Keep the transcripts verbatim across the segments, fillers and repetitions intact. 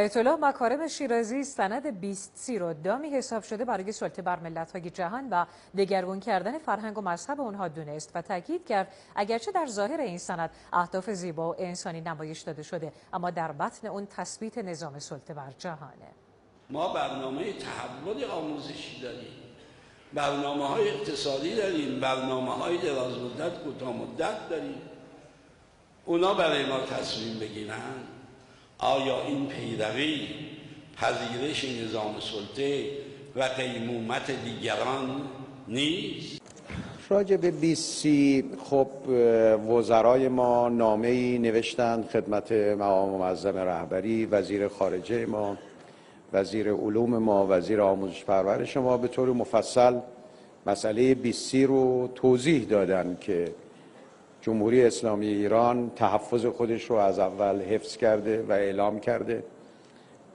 آیت‌الله مکارم شیرازی سند بیست سی را دامی حساب شده برای سلطه بر ملت‌های جهان و دگرگون کردن فرهنگ و مذهب آنها دونست و تاکید کرد اگرچه در ظاهر این سند اهداف زیبا و انسانی نمایش داده شده، اما در بطن اون تثبیت نظام سلطه بر جهانه. ما برنامه تحول آموزشی داریم، برنامه‌های اقتصادی داریم، برنامه‌های دراز مدت، کوتاه مدت داریم. اونا برای ما تصمیم بگیرن. آیا این پیروی، پذیرش نظام سلطه و قیمومت دیگران نیست؟ راجع به بیست سی خب وزرای ما نامه‌ای نوشتند خدمت مقام معظم رهبری، وزیر خارجه ما، وزیر علوم ما، وزیر آموزش پرورش ما، به طور مفصل مسئله بیست سی رو توضیح دادن که جمهوری اسلامی ایران تحفظ خودش رو از اول حفظ کرده و اعلام کرده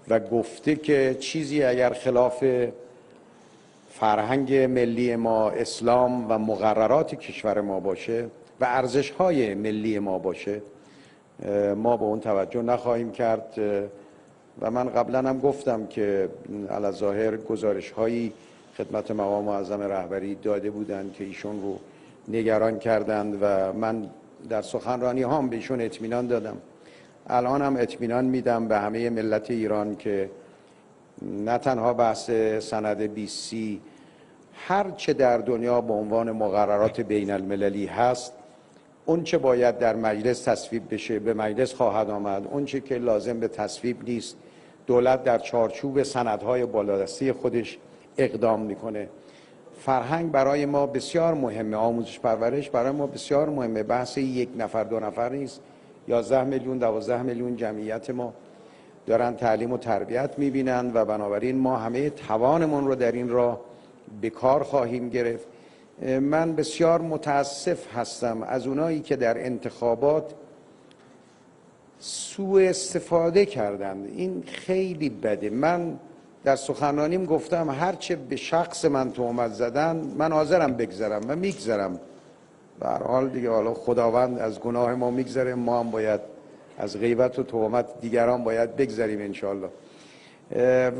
و گفته که چیزی اگر خلاف فرهنگ ملی ما، اسلام و مقررات کشور ما باشه و ارزش‌های ملی ما باشه، ما به اون توجه نخواهیم کرد. و من قبلا هم گفتم که علی ظاهر گزارش‌هایی خدمت مقام معظم رهبری داده بودند که ایشون رو نگران کردند و من در سخنرانی هام به ایشون اطمینان دادم، الان هم اطمینان میدم به همه ملت ایران که نه تنها بحث سند بیست سی، هر چه در دنیا به عنوان مقررات بین المللی هست، اون چه باید در مجلس تصویب بشه به مجلس خواهد آمد، اون چه که لازم به تصویب نیست دولت در چارچوب سندهای بالادستی خودش اقدام میکنه. فرهنگ برای ما بسیار مهمه، آموزش پرورش برای ما بسیار مهمه، بحث یک نفر دو نفر نیست. یازده میلیون دوازده میلیون جمعیت ما دارن تعلیم و تربیت میبینن و بنابراین ما همه توانمون رو در این راه به کار خواهیم گرفت. من بسیار متاسف هستم از اونایی که در انتخابات سوء استفاده کردند، این خیلی بده. من در سخنانیم گفتم هرچه به شخص من تهمت زدن من حاضرم بگذرم و میگذرم، به هر حال دیگه حالا خداوند از گناه ما میگذره، ما هم باید از غیبت و تهمت دیگران باید بگذریم انشالله.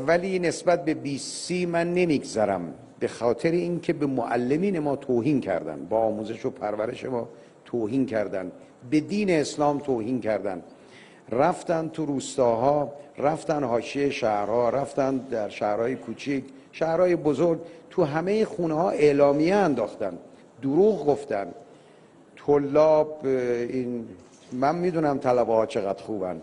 ولی نسبت به بیست سی من نمیگذرم، به خاطر اینکه به معلمین ما توهین کردن، با آموزش و پرورش ما توهین کردن، به دین اسلام توهین کردن، رفتن تو روستاها، رفتن حاشیه شهرها، رفتن در شهرهای کوچیک، شهرهای بزرگ، تو همه خونه ها اعلامیه انداختن، دروغ گفتن. طلاب این من میدونم طلبه ها چقدر خوبن،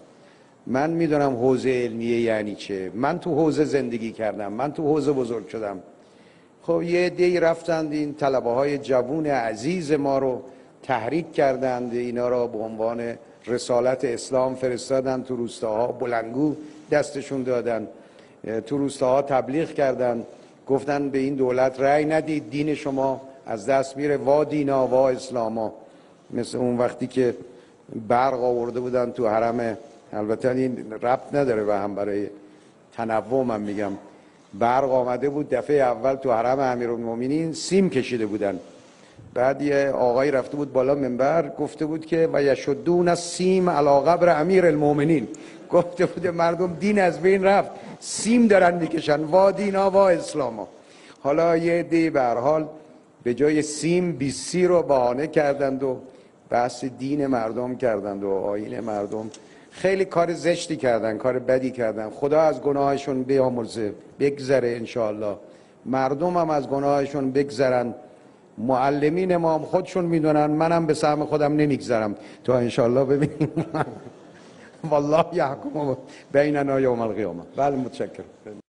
من میدونم حوزه علمیه یعنی چه، من تو حوزه زندگی کردم، من تو حوزه بزرگ شدم. خب یه عده‌ای رفتند این طلبه های جوون عزیز ما رو تحریک کردند، اینا را به عنوان رسالت اسلام فرستادن تو روستاها، بلنگو دستشون دادن، تو روستاها تبلیغ کردن، گفتن به این دولت رأی ندید، دین شما از دست میره، وا دینا وا اسلاما. مثل اون وقتی که برق آورده بودن تو حرم، البته این ربط نداره و هم برای تنوع من میگم، برق آمده بود دفعه اول تو حرم امیرالمومنین سیم کشیده بودن، بعد یه آقایی رفته بود بالا منبر گفته بود که و یشدون از سیم علی قبر امیرالمومنین، گفته بود مردم دین از بین رفت، سیم دارن میکشن، وا دینا وا اسلاما. حالا یه دی به هر حال به جای سیم بیست سی رو بهانه کردند و بحث دین مردم کردند و آیین مردم، خیلی کار زشتی کردن، کار بدی کردن. خدا از گناهشون بیامرزه، بگذره انشاءالله، مردم هم از گناهشون بگذرن، معلمین ما هم خودشون میدونن، منم به سهم خودم نمیگذرم تا انشالله ببینیم والله یحکم بیننا یوم القیامه. بله متشکرم.